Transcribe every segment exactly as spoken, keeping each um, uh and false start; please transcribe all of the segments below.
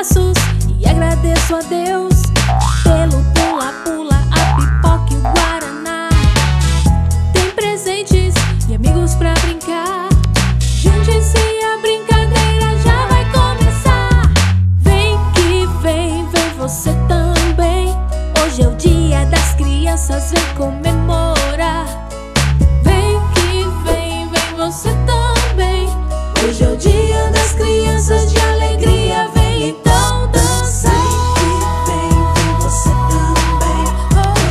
braços e agradeço a Deus pelo pula-pula, a pipoca e o guaraná. Tem presentes e amigos pra brincar. Gente, se a brincadeira já vai começar. Vem que vem, vem você também. Hoje é o dia das crianças, vem comemorar. Vem que vem, vem você também. Hoje é o dia das crianças, de alegria, vem então dançar. Vem que vem, vem você também.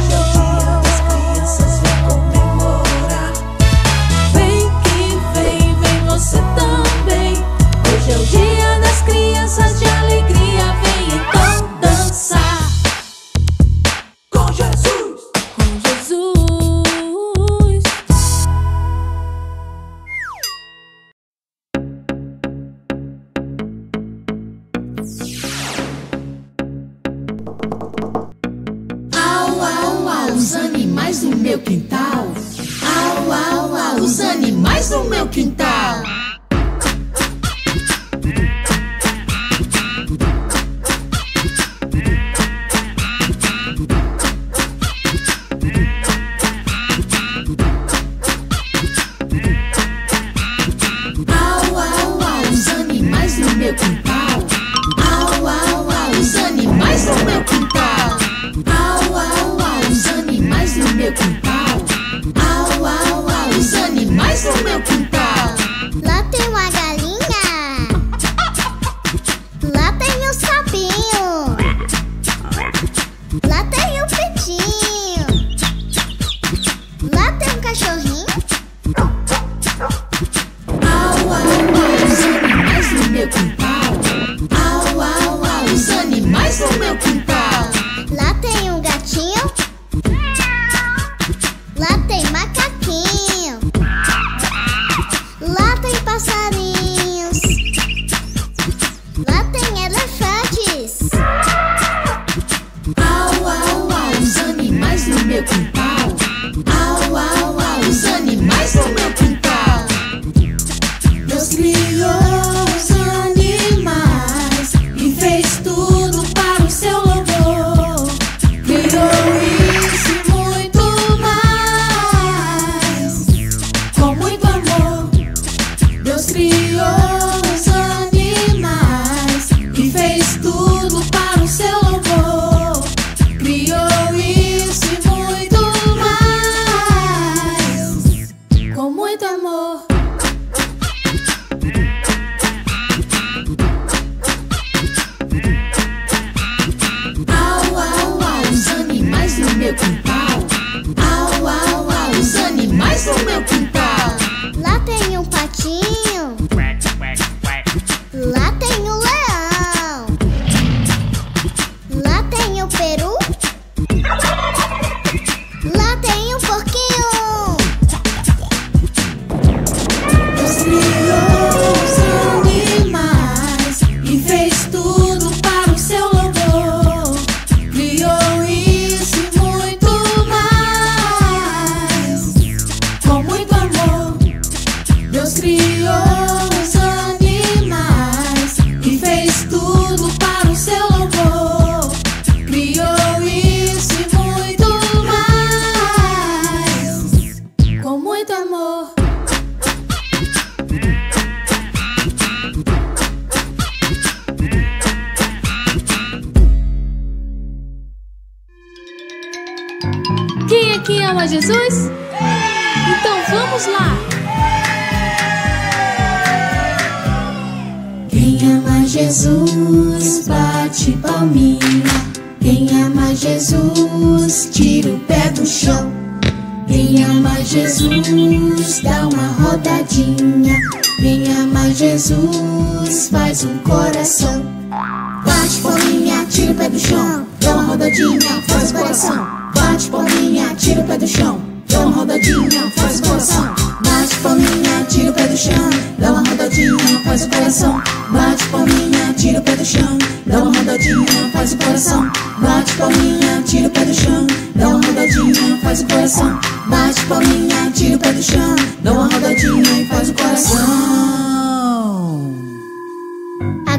Hoje é o dia das crianças, vem comemorar. Vem que vem, vem você também. Hoje é o dia das crianças, de alegria, vem então dançar. Com Jesus, com Jesus. Au, au, au, os animais no meu quintal. Au, au, au, os animais no meu quintal.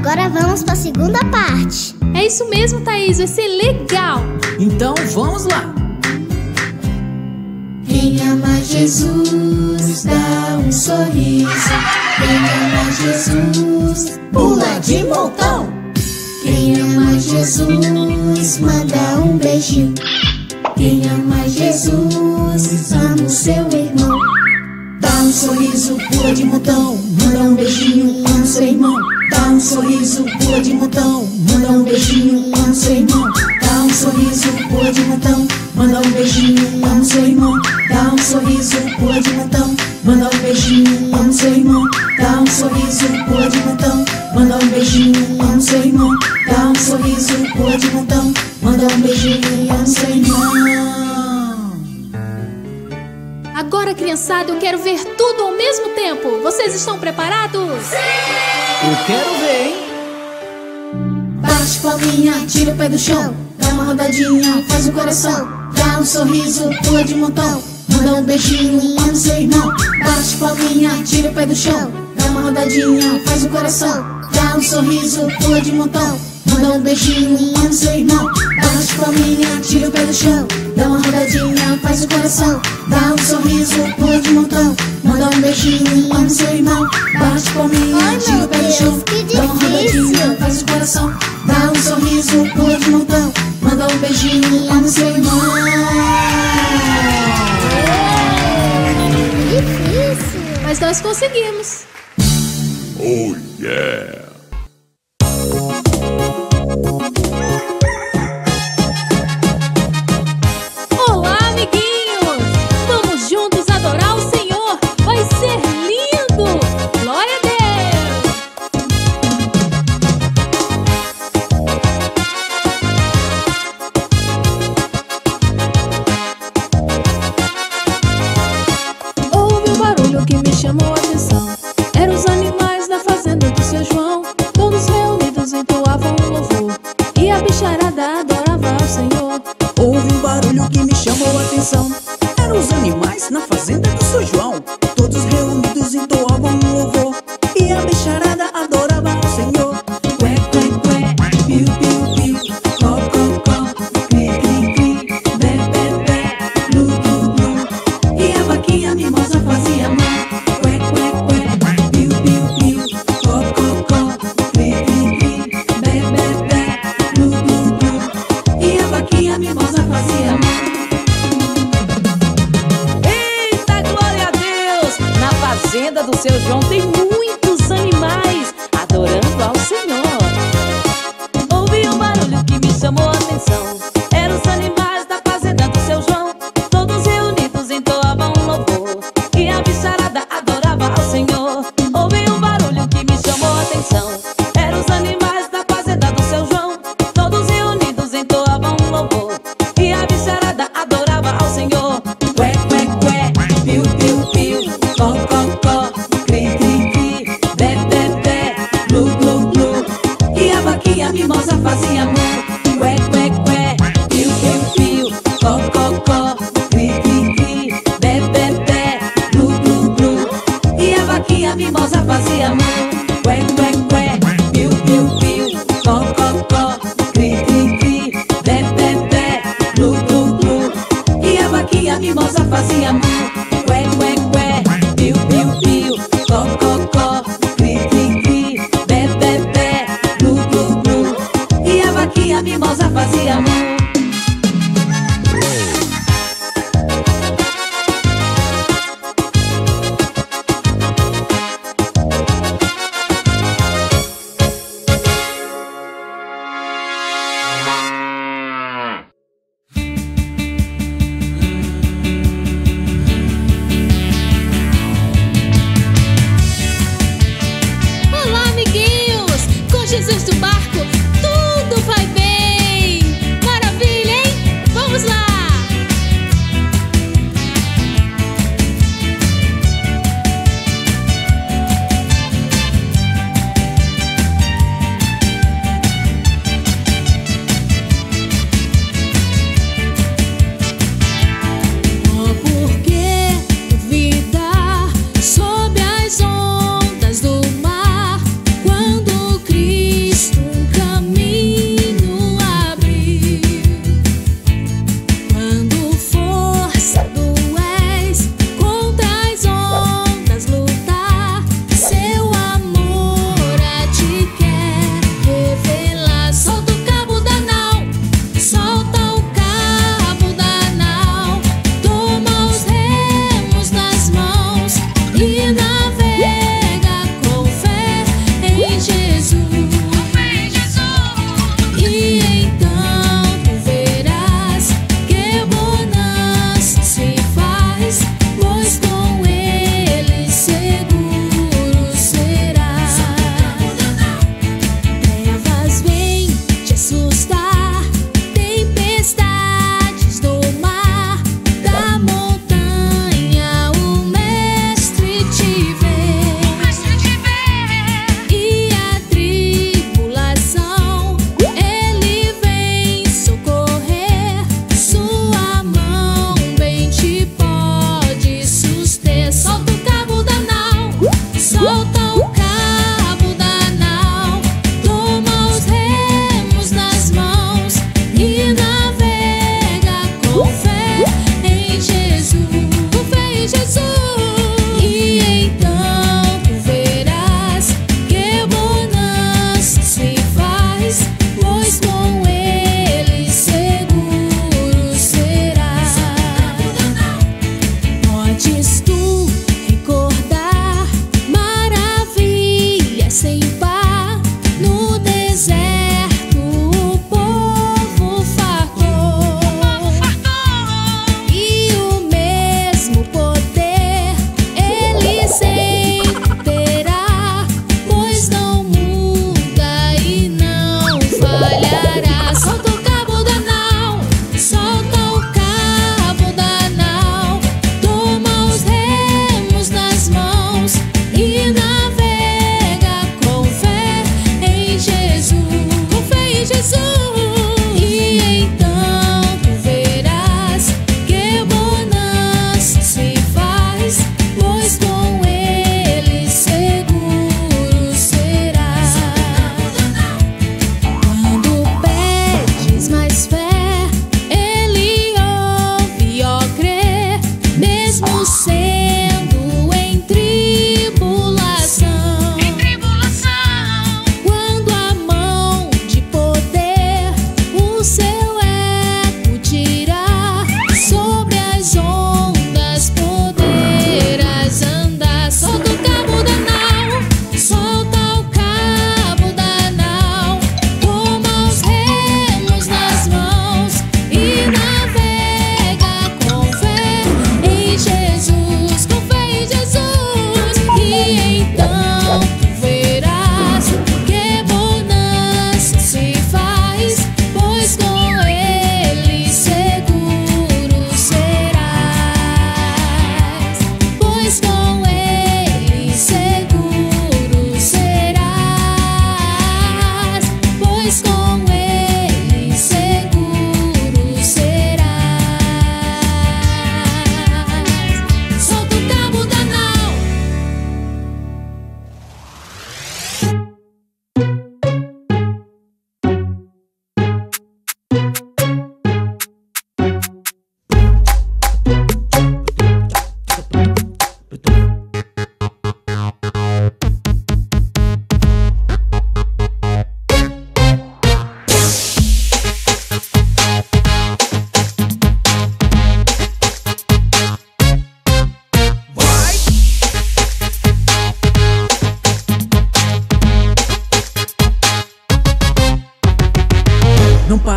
agora vamos para a segunda parte. É isso mesmo, Thaís, vai ser legal. Então vamos lá. Vem amar Jesus, dá um sorriso. Vem amar Jesus, pula de montão. Quem ama Jesus, manda um beijinho. Quem ama Jesus, ama o seu irmão. Dá um sorriso, pula de montão, manda um beijinho com seu irmão. Dá um sorriso, pula de montão, manda um beijinho com seu irmão. Dá um sorriso, pula de montão, manda um beijinho com seu irmão. Dá um sorriso, pula de montão, manda um beijinho com seu irmão. Dá um sorriso, pula de montão, manda um beijinho com seu irmão. Dá um sorriso, pula de montão, manda um beijinho com seu irmão. Agora, criançada, eu quero ver tudo ao mesmo tempo. Vocês estão preparados? Sim! Eu quero ver, hein? Bate palminha, tira o pé do chão. Dá uma rodadinha, faz o coração. Dá um sorriso, pula de montão, manda um beijinho com seu irmão. Bate palminha, tira o pé do chão. Dá uma rodadinha, faz o coração. Dá um sorriso, pula de montão, manda um beijinho com seu irmão. Bate palminha, tira o pé do chão. Dá uma rodadinha, faz o coração. Dá um sorriso, pula de montão, manda um beijinho com seu irmão. Bate palminha, tira o pé do chão. Dá uma rodadinha, faz o coração. Dá um sorriso, pula de montão, manda um beijinho com seu irmão. Difícil, mas nós conseguimos. Oh yeah! Olá, amiguinhos! Vamos juntos adorar o Senhor! Vai ser lindo! Glória a Deus! Ouve o barulho que me chamou a atenção. Eram os animais da fazenda do seu João. Todos reunidos entoavam um louvor e a bicharada adorava ao Senhor. Houve um barulho que me chamou a atenção. Eram os animais na fazenda do seu João. Todos reunidos entoavam um louvor e a bicharada adorava ao Senhor. Qué, qué, qué, piu, piu, piu, có, có, có, cri, cri, cri, bé, bé, bé, blu, blu, blu. E a vaquinha mimosa fazia mal. Qué, qué, qué. Do seu João tem muitos animais adorando ao Senhor. Ouvi um barulho que me chamou a atenção. Eram os animais da fazenda do seu João. Todos reunidos entoavam um louvor e a bicharada adorava ao Senhor. Ouvi um barulho que me chamou a atenção. Eram os animais da fazenda do seu João. Todos reunidos entoavam um louvor e a bicharada adorava ao Senhor. Ué, ué, ué, piu, piu, piu, có, có, có. Cri, cri, cri,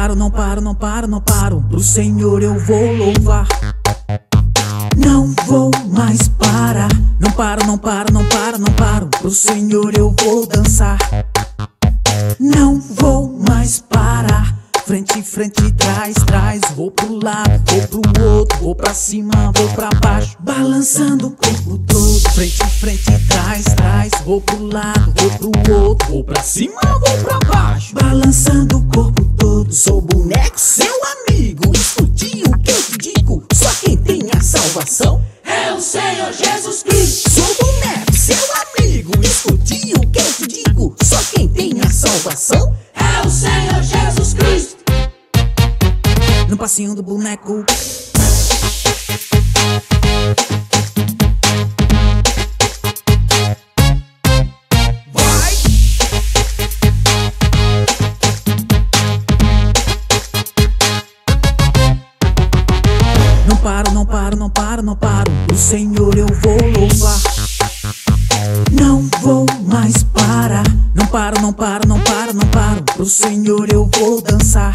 Não paro, não paro, não paro, não paro. Pro Senhor eu vou louvar. Não vou mais parar. Não paro, não paro, não paro, não paro. Pro Senhor eu vou dançar. Não vou mais parar. Frente, frente, trás, trás. Vou pro lado, vou pro outro. Vou pra cima, vou pra baixo. Balançando o corpo todo. Frente, frente, trás, trás. Vou pro lado, vou pro outro. Vou pra cima, vou pra baixo. Balançando o corpo todo. Sou boneco, seu amigo. Escute o que eu te digo. Só quem tem a salvação é o Senhor Jesus Cristo. Sou boneco, seu amigo. Escute o que eu te digo. Só quem tem a salvação é o Senhor Jesus Cristo. No passinho do boneco. Vai. Não paro, não paro, não paro, não paro. O Senhor eu vou louvar. Não vou mais parar. Não paro, não paro, não paro, não paro. Pro Senhor eu vou dançar.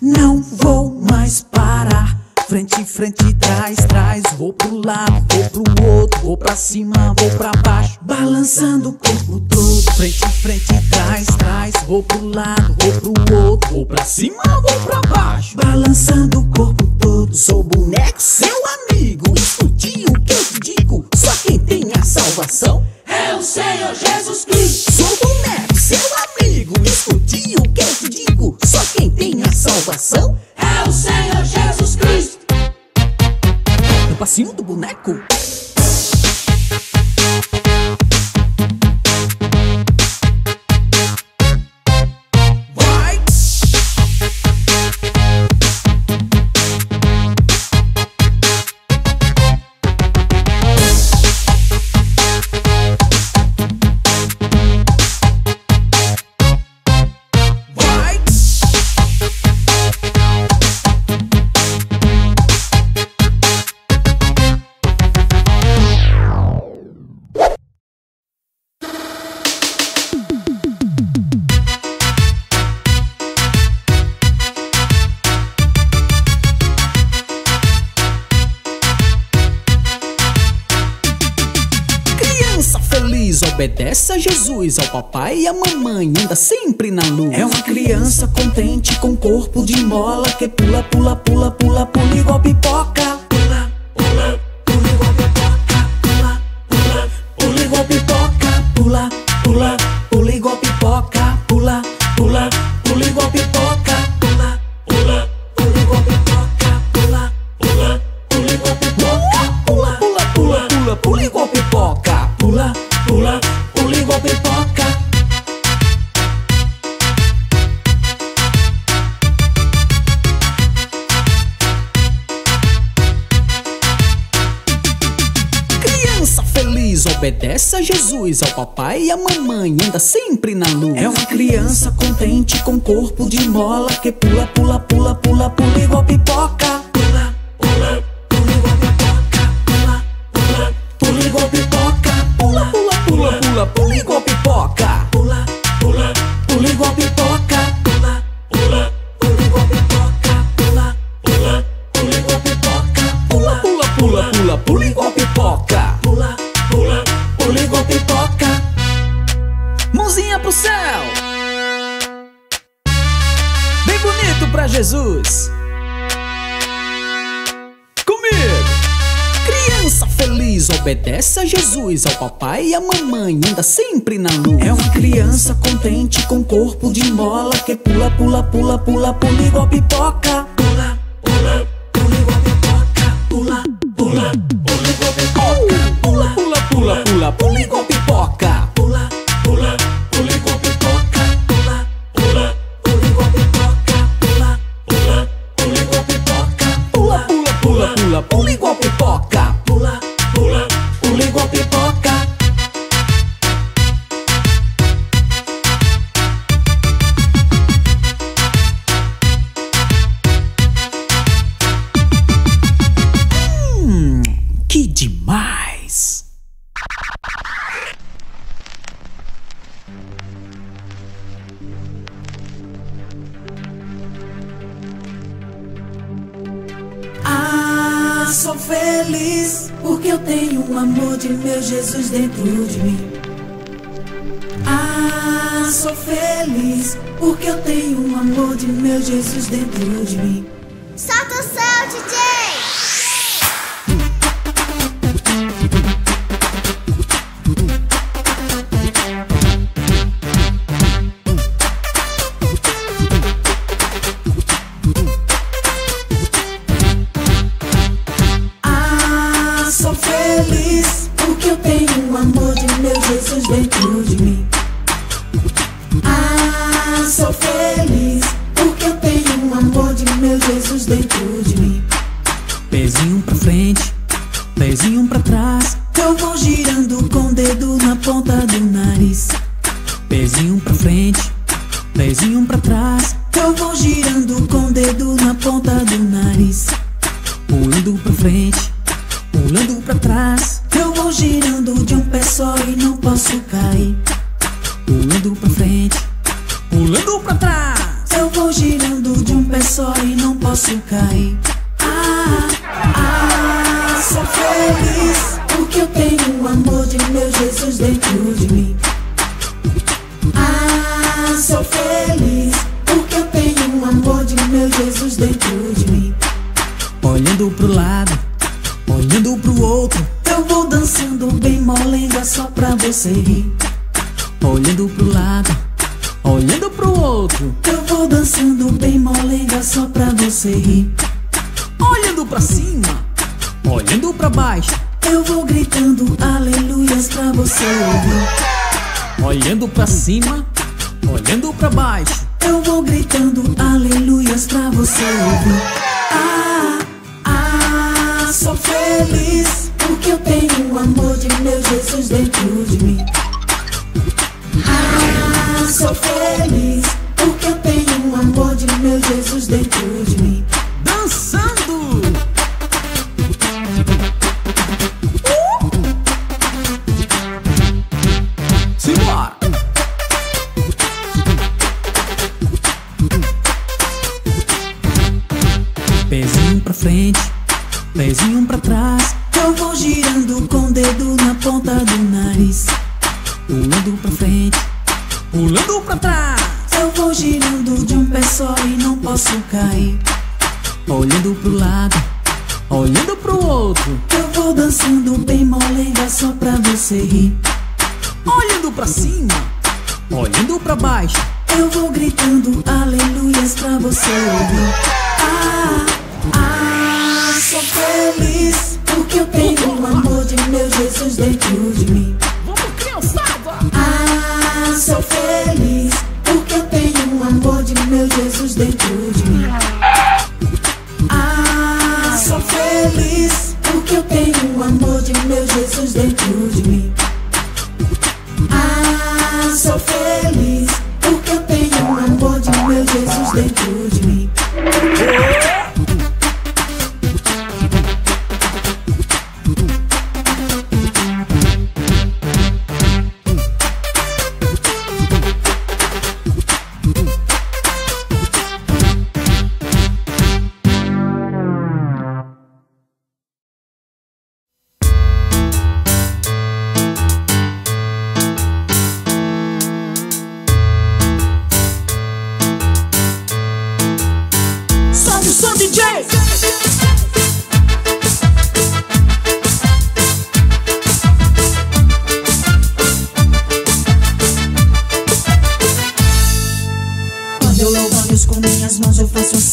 Não vou mais parar. Frente, frente, trás, trás. Vou pro lado, vou pro outro. Vou pra cima, vou pra baixo. Balançando o corpo todo. Frente, frente, trás, trás. Vou pro lado, vou pro outro. Vou pra cima, vou pra baixo. Balançando o corpo todo. Sou boneco, seu amigo. Escute o que eu te digo. Só quem tem a salvação é o Senhor Jesus Cristo. Sou boneco, seu amigo. Escute o que eu te digo. Só quem tem a salvação é o Senhor Jesus Cristo. No passinho do boneco. Vai. Obedece a Jesus, ao papai e à mamãe, anda sempre na luz. É uma criança contente com corpo de mola, que pula, pula, pula, pula, pula igual pipoca. Pula, pula, pula igual pipoca. Pula, pula, pula igual pipoca. Pula, pula, pula igual pipoca. Pula, pula, pula igual pipoca. Pula, pula, pula igual pipoca. Pula, pula, pula igual pipoca. Pula, pula, pula, pula, pula igual pipoca. Pula, pula, pula igual pipoca. Criança feliz, obedece a Jesus, ao papai e à mamãe, anda sempre na luz. É uma criança contente com corpo de mola, que pula, pula, pula, pula, pula igual pipoca. Pula, pula, pula igual pipoca. Pula, pula, pula igual pipoca. Pula, pula, pula, pula, pula igual pipoca. Pula, pula, pula igual pipoca. Pula, pula, pula igual pipoca. Pula, pula, pula igual pipoca. Pula, pula, pula, pula, pula igual pipoca. Pula, pula, pula igual pipoca. Mãozinha pro céu, bem bonito pra Jesus. Comigo. Criança feliz, Matriz, obedeça a Jesus, ao papai e a mamãe, anda sempre na luz. É uma criança contente com corpo de mola, que pula, pula, pula, pula, pula igual pipoca. Pula, pula, pula igual pipoca. Pula, pula, pula igual pipoca. Pula, pula, pula, pula, pula igual pipoca. Pula, pula, pula igual pipoca. Pula, pula, pula igual pipoca. Pula, pula, pula igual pipoca. Pula, pula, pula, pula, pula igual pipoca. Pula, pula, pula igual pipoca. Hum, que demais! Ah, sou feliz porque eu tenho o amor de meu Jesus dentro de mim. Ah, sou feliz porque eu tenho o amor de meu Jesus dentro de mim. Solta o som, D J!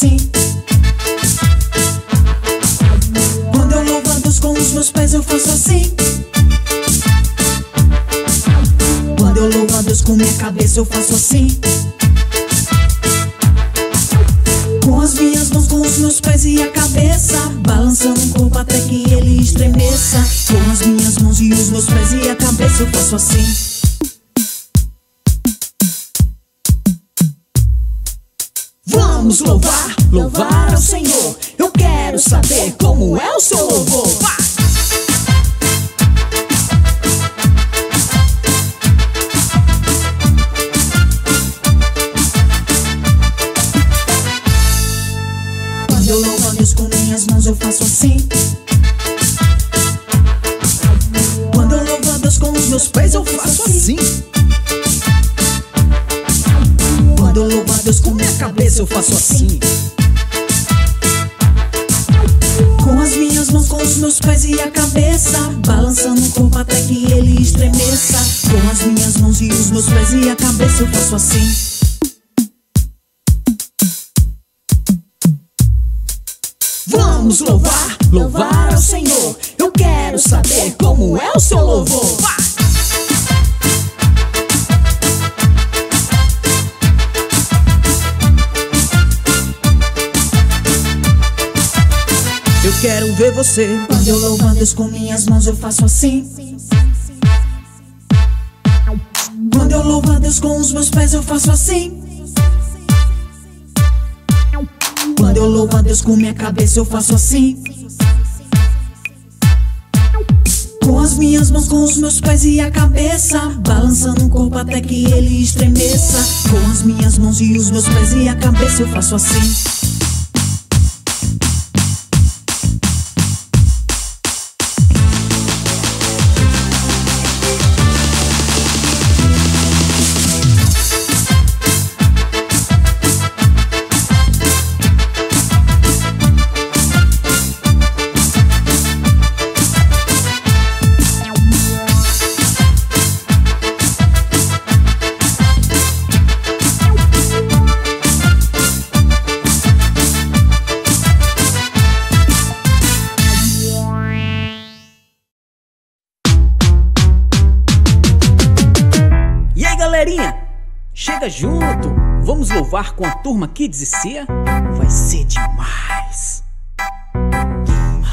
assim. Quando eu louvo a Deus com os meus pés, eu faço assim. Quando eu louvo a Deus com minha cabeça, eu faço assim. Com as minhas mãos, com os meus pés e a cabeça, balançando o corpo até que ele estremeça. Com as minhas mãos e os meus pés e a cabeça, eu faço assim. Vamos louvar, louvar ao Senhor. Eu quero saber como é o seu louvor. Vá! Quando eu louvo a Deus com minhas mãos, eu faço assim. Quando eu louvo a Deus com os meus pés, eu faço assim. Quando eu louvo a Deus com minha cabeça, eu faço assim. Com as minhas mãos, com os meus pés e a cabeça, balançando o corpo até que ele estremeça. Com as minhas mãos e os meus pés e a cabeça, eu faço assim. Vamos louvar, louvar ao Senhor. Eu quero saber como é o seu louvor. Eu quero ver você. Quando eu louvo a Deus com minhas mãos, eu faço assim. Quando eu louvo a Deus com os meus pés, eu faço assim. Quando eu louvo a Deus com minha cabeça, eu faço assim. Com as minhas mãos, com os meus pés e a cabeça, balançando o corpo até que ele estremeça. Com as minhas mãos e os meus pés e a cabeça, eu faço assim. Chega junto, vamos louvar com a Turma Kids e Cia? Vai ser demais! Turma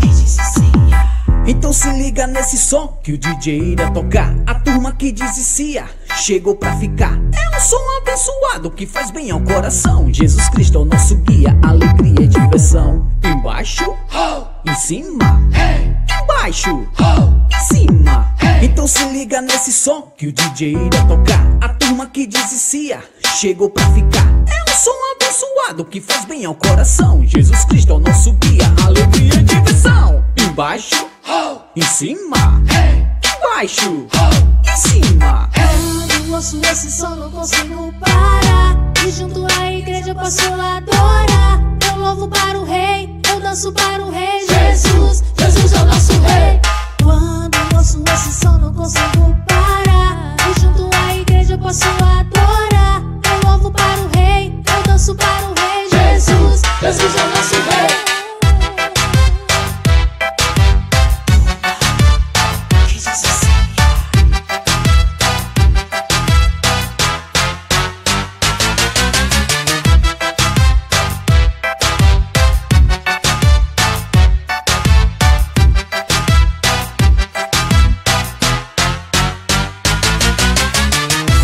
Kids e Cia. Então se liga nesse som que o D J irá tocar. A Turma Kids e Cia chegou pra ficar. É um som abençoado que faz bem ao coração. Jesus Cristo é o nosso guia, alegria e diversão. Embaixo, oh! Em cima, hey! Embaixo, oh! Em cima, hey! Então se liga nesse som que o D J irá tocar. A Turma Kids e Cia chegou pra ficar. É um som abençoado que faz bem ao coração. Jesus Cristo é o nosso guia, alegria e diversão. Embaixo, oh! Em cima, hey! Embaixo, oh! Em cima, hey! Quando ouço esse som não consigo parar, e junto à igreja eu posso adorar. Eu louvo para o Rei, eu danço para o Rei Jesus, Jesus é o nosso Rei. Quando ouço esse som não consigo parar, e junto à igreja eu posso adorar. Eu louvo para o Rei, eu danço para o Rei Jesus, Jesus é o nosso Rei.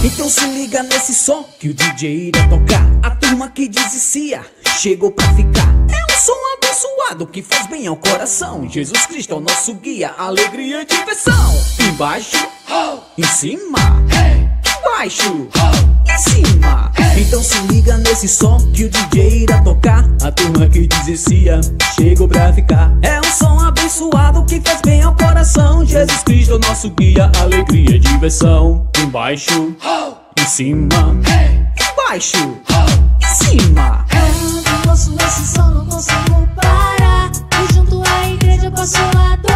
Então se liga nesse som que o D J irá tocar. A Turma Kids e Cia chegou pra ficar. É um som abençoado que faz bem ao coração. Jesus Cristo é o nosso guia, alegria e diversão. Embaixo, oh! Em cima, hey! Embaixo, oh! Em cima, hey! Então se liga nesse som que o D J irá tocar. A Turma Kids e Cia chegou pra ficar. É um som abençoado que faz bem ao coração. Jesus Cristo é o nosso guia, alegria e diversão. Embaixo, oh! Em cima, hey! Embaixo, oh! Em cima, hey! Eu ouço esse som, não consigo parar, e junto à igreja eu posso adorar.